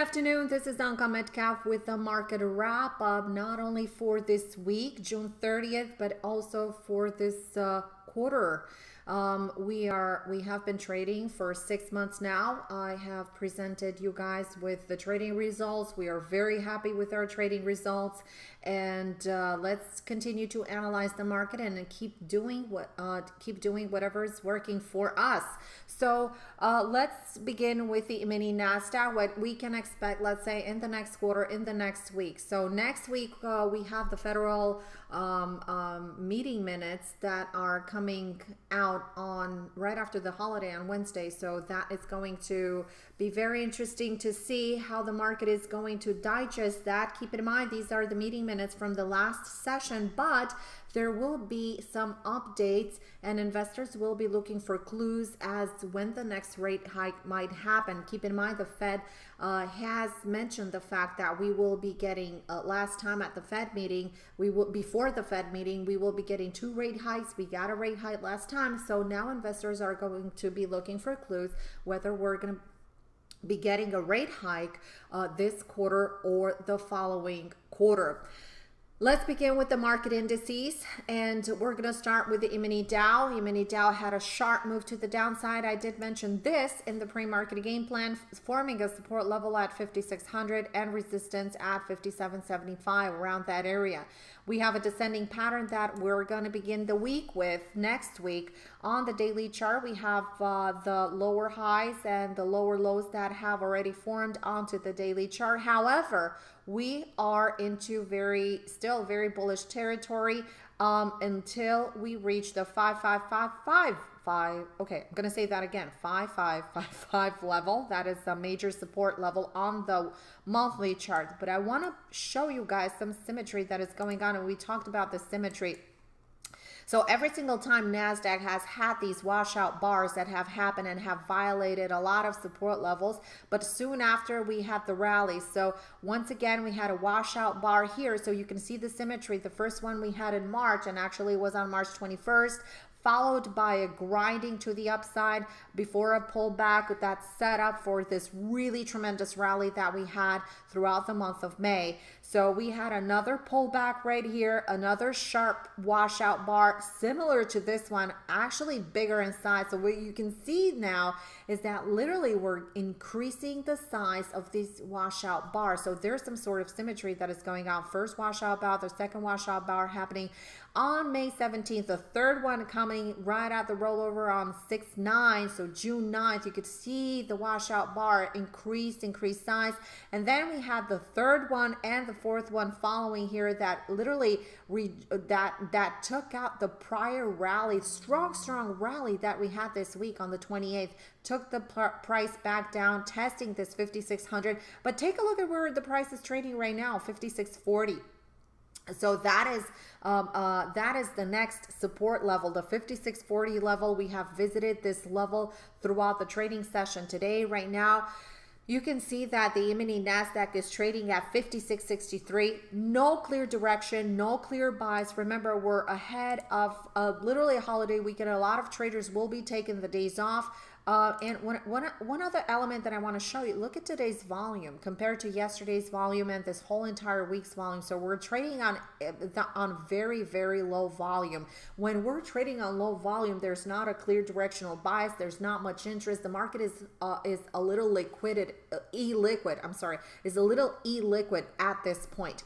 Good afternoon, this is Anka Metcalf with the market wrap up, not only for this week, June 30th, but also for this quarter. We have been trading for 6 months now. I have presented you guys with the trading results. We are very happy with our trading results, and let's continue to analyze the market and keep doing whatever is working for us. So let's begin with the mini NASDAQ, what we can expect, let's say, in the next quarter, in the next week. So next week we have the federal meeting minutes that are coming out on right after the holiday on Wednesday, so that is going to be very interesting to see how the market is going to digest that. Keep in mind, these are the meeting minutes from the last session, but there will be some updates and investors will be looking for clues as when the next rate hike might happen. Keep in mind, the Fed has mentioned the fact that we will be getting, last time at the Fed meeting, before the Fed meeting, we will be getting 2 rate hikes. We got a rate hike last time. So now investors are going to be looking for clues whether we're going to be getting a rate hike this quarter or the following quarter. Let's begin with the market indices, and we're going to start with the E-mini Dow. E-mini Dow had a sharp move to the downside. I did mention this in the pre-market game plan, forming a support level at 5,600 and resistance at 5,775, around that area. We have a descending pattern that we're going to begin the week with next week. On the daily chart, we have the lower highs and the lower lows that have already formed onto the daily chart. However, we are into still very bullish territory until we reach the 5555 level. That is the major support level on the monthly chart. But I want to show you guys some symmetry that is going on, and we talked about the symmetry. So every single time NASDAQ has had these washout bars that have happened and have violated a lot of support levels, but soon after we had the rally. So once again, we had a washout bar here. So you can see the symmetry. The first one we had in March, and actually was on March 21st, followed by a grinding to the upside before a pullback that set up for this really tremendous rally that we had throughout the month of May. So we had another pullback right here, another sharp washout bar similar to this one, actually bigger in size. So what you can see now is that literally we're increasing the size of these washout bars. So there's some sort of symmetry that is going on. First washout bar, the second washout bar happening on May 17th, the third one coming right at the rollover on 6-9, so June 9th, you could see the washout bar increased size. And then we had the third one and the fourth one following here that literally that took out the prior rally, strong rally that we had this week on the 28th, took the price back down, testing this 5,600. But take a look at where the price is trading right now, 5,640. So that is the next support level, the 5,640 level. We have visited this level throughout the trading session today. Right now, you can see that the E-mini NASDAQ is trading at 5663. No clear direction, no clear buys. Remember, we're ahead of literally a holiday weekend. A lot of traders will be taking the days off. And one other element that I want to show you, look at today's volume compared to yesterday's volume and this whole entire week's volume. So we're trading on very, very low volume. When we're trading on low volume, there's not a clear directional bias. There's not much interest. The market is a little liquid. is a little e-liquid at this point.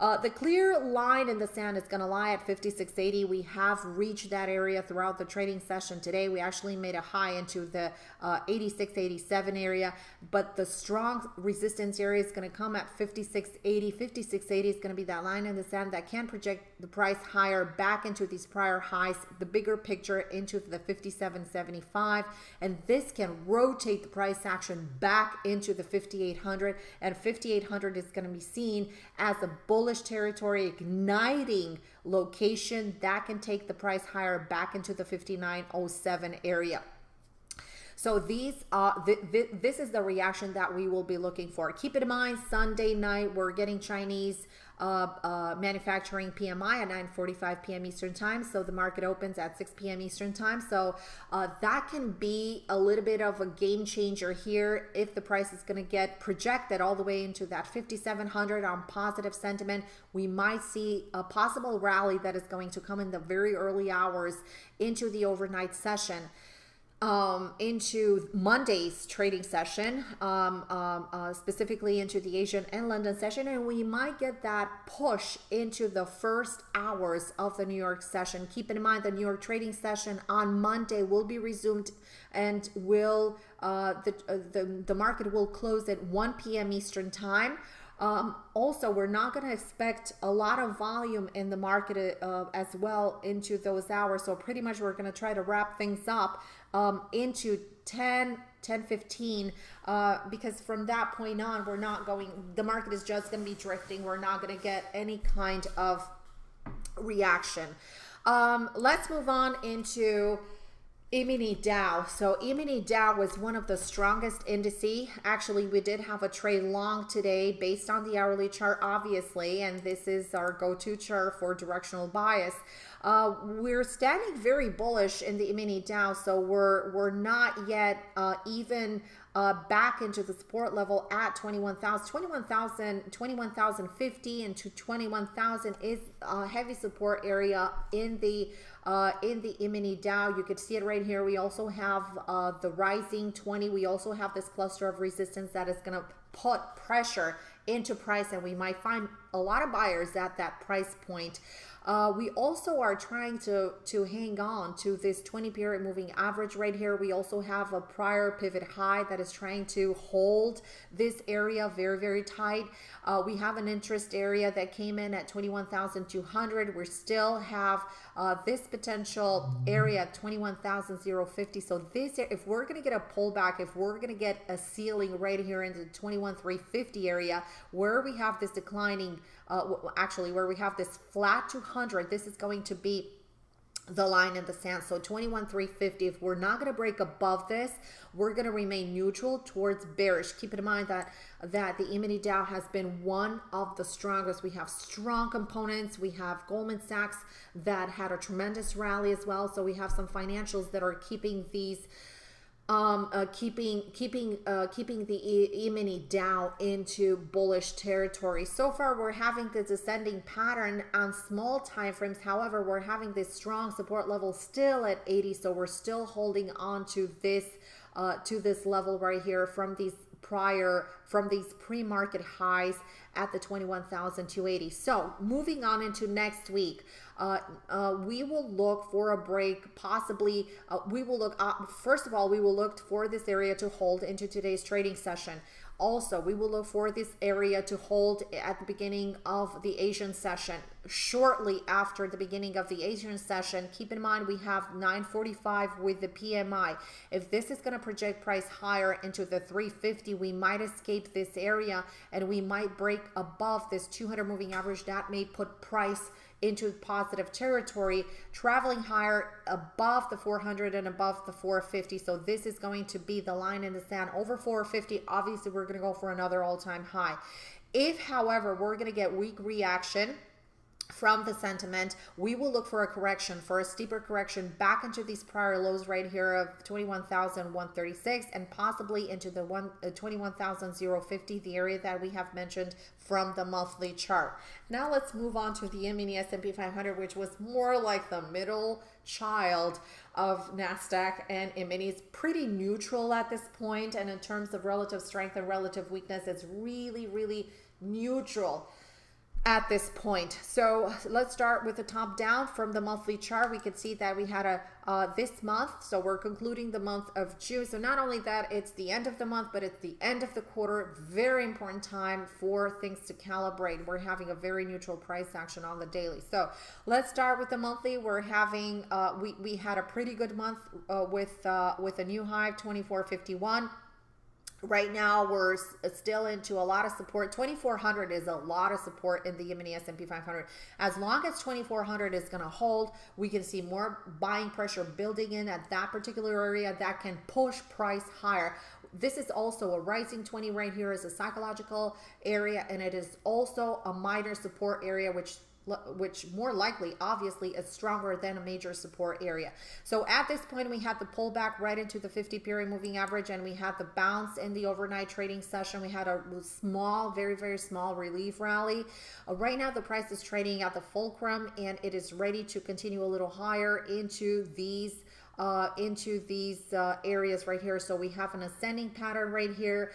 The clear line in the sand is going to lie at 5680. We have reached that area throughout the trading session today. We actually made a high into the 8687 area, but the strong resistance area is going to come at 5680. 5680 is going to be that line in the sand that can project the price higher back into these prior highs, the bigger picture into the 5775, and this can rotate the price action back into the 5800, and 5800 is going to be seen as a bullish territory igniting location that can take the price higher back into the 5907 area. So these this is the reaction that we will be looking for. Keep it in mind, Sunday night we're getting Chinese manufacturing PMI at 9:45 p.m. Eastern time. So the market opens at 6 p.m. Eastern time. So that can be a little bit of a game changer here if the price is going to get projected all the way into that 5,700 on positive sentiment. We might see a possible rally that is going to come in the very early hours into the overnight session. Into Monday's trading session, specifically into the Asian and London session, and we might get that push into the first hours of the New York session. Keep in mind the New York trading session on Monday will be resumed and will the market will close at 1 p.m. Eastern time. Also, we're not going to expect a lot of volume in the market as well into those hours. So pretty much we're going to try to wrap things up into 10:15, because from that point on, we're not going, the market is just going to be drifting. We're not going to get any kind of reaction. Let's move on into E-mini Dow. So E-mini Dow was one of the strongest indices. Actually, we did have a trade long today based on the hourly chart, obviously, and this is our go-to chart for directional bias. We're standing very bullish in the E-mini Dow, so we're not yet even back into the support level at 21,050 and to 21,000 is a heavy support area in the E-mini Dow. You could see it right here. We also have the rising 20. We also have this cluster of resistance that is going to put pressure into price, and we might find a lot of buyers at that price point. We also are trying to hang on to this 20-period moving average right here. We also have a prior pivot high that is trying to hold this area very, very tight. We have an interest area that came in at 21,200. We still have this potential area at 21,050. So this, if we're going to get a pullback, if we're going to get a ceiling right here in the 21,350 area, where we have this declining, actually where we have this flat 200, this is going to be the line in the sand. So 21,350, if we're not going to break above this, we're going to remain neutral towards bearish. Keep in mind that the E-mini Dow has been one of the strongest. We have strong components. We have Goldman Sachs that had a tremendous rally as well. So we have some financials that are keeping these keeping the E-mini Dow into bullish territory. So far, we're having this descending pattern on small time frames. However, we're having this strong support level still at 80, so we're still holding on to this level right here from these pre-market highs at the 21,280. So moving on into next week, we will look for a break, possibly. We will look first of all, we will look for this area to hold into today's trading session. Also, we will look for this area to hold at the beginning of the Asian session. Shortly after the beginning of the Asian session, keep in mind we have 9:45 with the PMI. If this is going to project price higher into the 350, we might escape this area and we might break above this 200 moving average. That may put price into positive territory, traveling higher above the 400 and above the 450. So this is going to be the line in the sand over 450. Obviously, we're going to go for another all-time high. If, however, we're going to get weak reaction from the sentiment, we will look for a correction, for a steeper correction back into these prior lows right here of 21,136 and possibly into the 21,050, the area that we have mentioned from the monthly chart. Now let's move on to the E-mini S&P 500, which was more like the middle child of NASDAQ and E-mini. It's pretty neutral at this point, and in terms of relative strength and relative weakness, it's really, really neutral at this point. So let's start with the top down from the monthly chart. We could see that we had a this month, so we're concluding the month of June. So not only that, it's the end of the month, but it's the end of the quarter. Very important time for things to calibrate. We're having a very neutral price action on the daily. So let's start with the monthly. We're having we had a pretty good month with a new high of 2451. Right now, we're still into a lot of support. 2,400 is a lot of support in the Yemeni S&P 500. As long as 2,400 is going to hold, we can see more buying pressure building in at that particular area that can push price higher. This is also a rising 20 right here is a psychological area, and it is also a minor support area, which more likely, obviously, is stronger than a major support area. So at this point, we have the pullback right into the 50-period moving average, and we have the bounce in the overnight trading session. We had a small, very, very small relief rally. Right now, the price is trading at the fulcrum, and it is ready to continue a little higher into these areas right here. So we have an ascending pattern right here.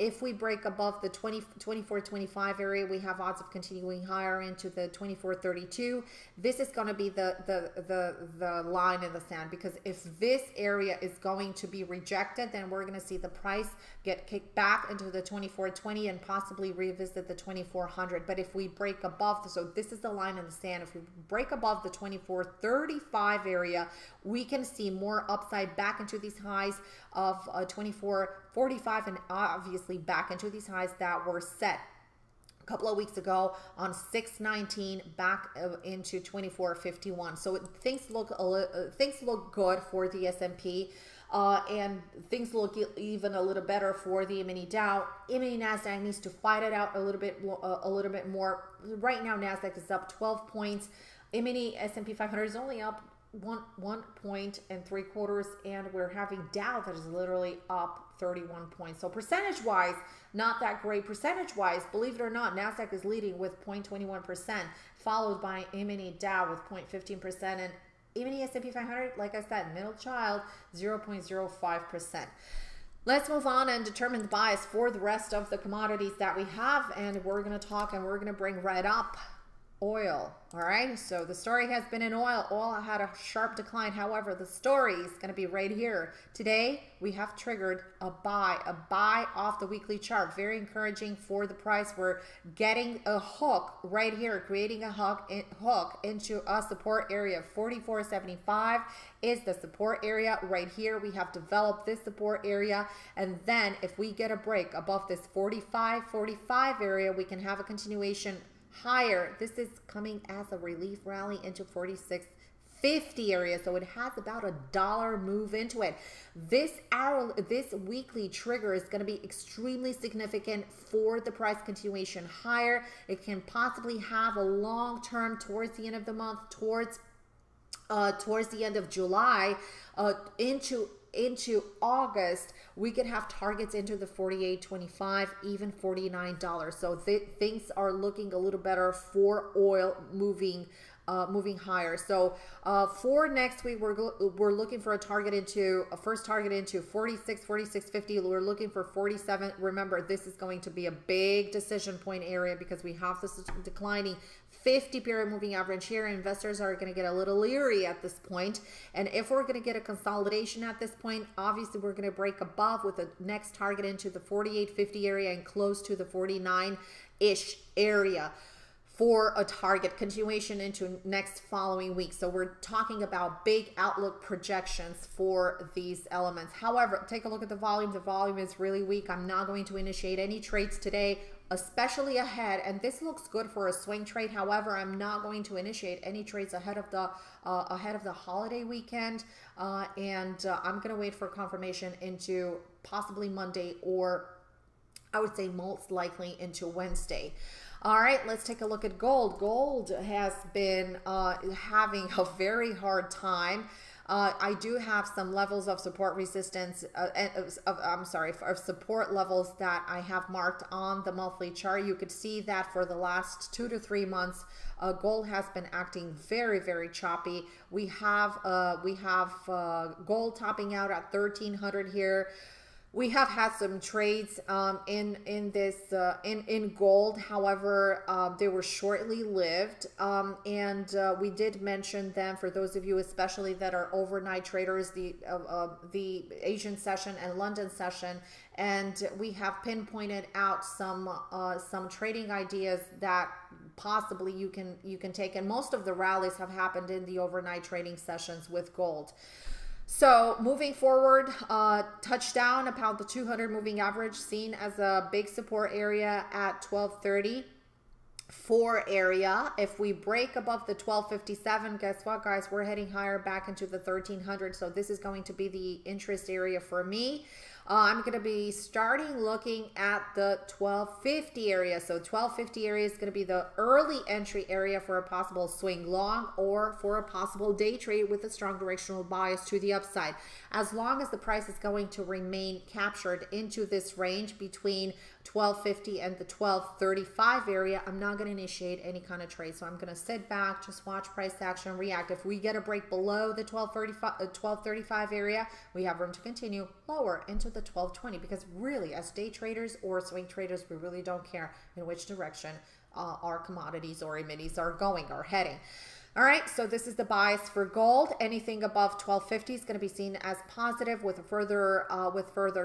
If we break above the 24.25 area, we have odds of continuing higher into the 24.32. This is going to be the line in the sand, because if this area is going to be rejected, then we're going to see the price get kicked back into the 24.20 and possibly revisit the 2400. But if we break above, so this is the line in the sand. If we break above the 24.35 area, we can see more upside back into these highs of 24.45, and obviously back into these highs that were set a couple of weeks ago on 619 back into 24.51. So things look good for the S&P. And things look even a little better for the Mini Dow. Mini Nasdaq needs to fight it out a little bit more. Right now, Nasdaq is up 12 points. Mini S&P 500 is only up 1.75, and we're having Dow that is literally up 31 points. So percentage wise, not that great. Percentage wise, believe it or not, Nasdaq is leading with 0.21%, followed by M&E Dow with 0.15%, and M&E S&P 500, like I said, middle child, 0.05%. Let's move on and determine the bias for the rest of the commodities that we have, and we're going to talk, and we're going to bring right up oil. All right, so the story has been in oil. Oil had a sharp decline. However, the story is going to be right here. Today, we have triggered a buy off the weekly chart. Very encouraging for the price. We're getting a hook right here, creating a hook into a support area. 44.75 is the support area right here. We have developed this support area, and then if we get a break above this 45.45 area, we can have a continuation higher. This is coming as a relief rally into 46.50 area, so it has about $1 move into it. This weekly trigger is going to be extremely significant for the price continuation higher. It can possibly have a long term towards the end of the month, towards the end of July, into August. We could have targets into the $48.25, even $49. So things are looking a little better for oil moving higher. So for next week, we're looking for a first target into 46, 46.50. We're looking for 47. Remember, this is going to be a big decision point area, because we have this declining 50-period moving average here. Investors are going to get a little leery at this point. And if we're going to get a consolidation at this point, obviously we're going to break above with the next target into the 48.50 area and close to the 49-ish area for a target continuation into next following week. So we're talking about big outlook projections for these elements. However, take a look at the volume. The volume is really weak. I'm not going to initiate any trades today, especially ahead, and this looks good for a swing trade. However, I'm not going to initiate any trades ahead of the holiday weekend, and I'm going to wait for confirmation into possibly Monday, or I would say most likely into Wednesday. All right, let's take a look at gold. Gold has been having a very hard time. I do have some levels of support resistance, of support levels that I have marked on the monthly chart. You could see that for the last 2 to 3 months, gold has been acting very, very choppy. We have gold topping out at 1,300 here. We have had some trades in gold. However, they were shortly lived, and we did mention them for those of you, especially that are overnight traders, the Asian session and London session, and we have pinpointed out some trading ideas that possibly you can take. And most of the rallies have happened in the overnight trading sessions with gold. So moving forward, touched down about the 200 moving average seen as a big support area at 1230. Four area. If we break above the 1257, guess what, guys? We're heading higher back into the 1300. So this is going to be the interest area for me. I'm going to be starting looking at the 1250 area. So 1250 area is going to be the early entry area for a possible swing long or for a possible day trade with a strong directional bias to the upside. As long as the price is going to remain captured into this range between 1250 and the 1235 area, I'm not going to initiate any kind of trade. So I'm going to sit back, just watch price action, react. If we get a break below the 1235 area, we have room to continue lower into the 1220, because really, as day traders or swing traders, we really don't care in which direction our commodities or emittees are going or heading. All right, so this is the bias for gold. Anything above 1250 is going to be seen as positive with further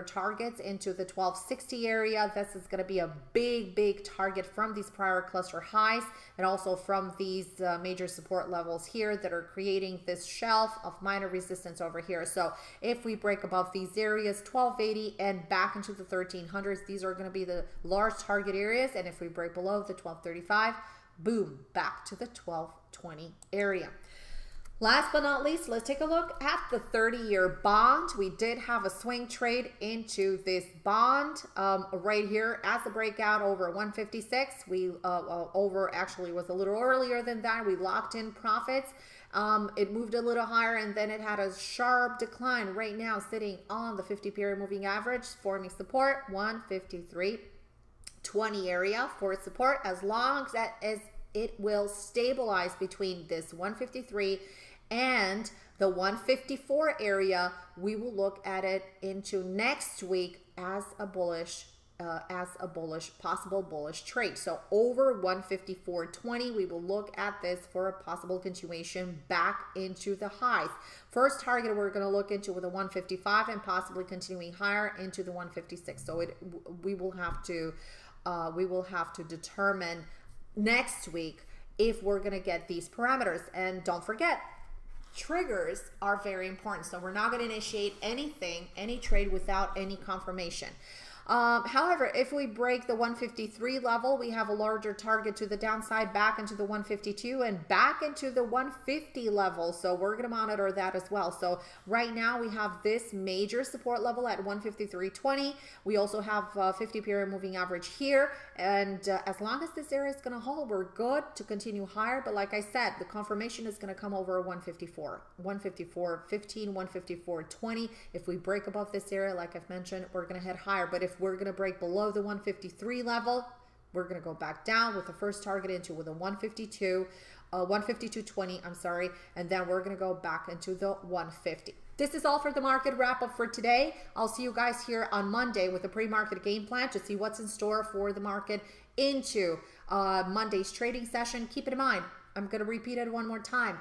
targets into the 1260 area. This is going to be a big target from these prior cluster highs and also from these major support levels here that are creating this shelf of minor resistance over here. So if we break above these areas, 1280 and back into the 1300s, these are going to be the large target areas. And if we break below the 1235, boom, back to the 1220 area. Last but not least, let's take a look at the 30-year bond. We did have a swing trade into this bond right here as the breakout over 156. We over actually was a little earlier than that. We locked in profits. It moved a little higher and then it had a sharp decline right now sitting on the 50-period moving average, forming support 153.20 area for support, as long as it will stabilize between this 153 and the 154 area. We will look at it into next week as a bullish possible bullish trade. So over 154.20, we will look at this for a possible continuation back into the highs. First target we're going to look into with a 155 and possibly continuing higher into the 156. So we will have to determine next week if we're going to get these parameters. And don't forget, triggers are very important. So we're not going to initiate anything, any trade, without any confirmation. However, if we break the 153 level, we have a larger target to the downside back into the 152 and back into the 150 level. So we're going to monitor that as well. So right now we have this major support level at 153.20. We also have 50-period moving average here. And as long as this area is going to hold, we're good to continue higher. But like I said, the confirmation is going to come over 154, 154.15, 154.20. If we break above this area, like I've mentioned, we're going to head higher. But if we're going to break below the 153 level, we're going to go back down with the first target into with a 152.20, I'm sorry, and then we're going to go back into the 150. This is all for the market wrap up for today. I'll see you guys here on Monday with a pre-market game plan to see what's in store for the market into Monday's trading session. Keep in mind, I'm going to repeat it one more time.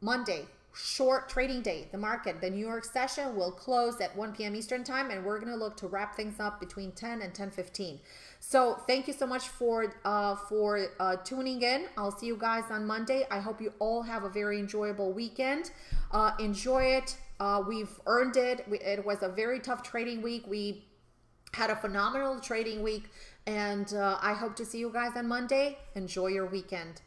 Monday, short trading day. The market, the New York session will close at 1 p.m. Eastern time, and we're going to look to wrap things up between 10 and 10:15. So thank you so much for tuning in. I'll see you guys on Monday. I hope you all have a very enjoyable weekend. Enjoy it. We've earned it. It was a very tough trading week. We had a phenomenal trading week, and I hope to see you guys on Monday. Enjoy your weekend.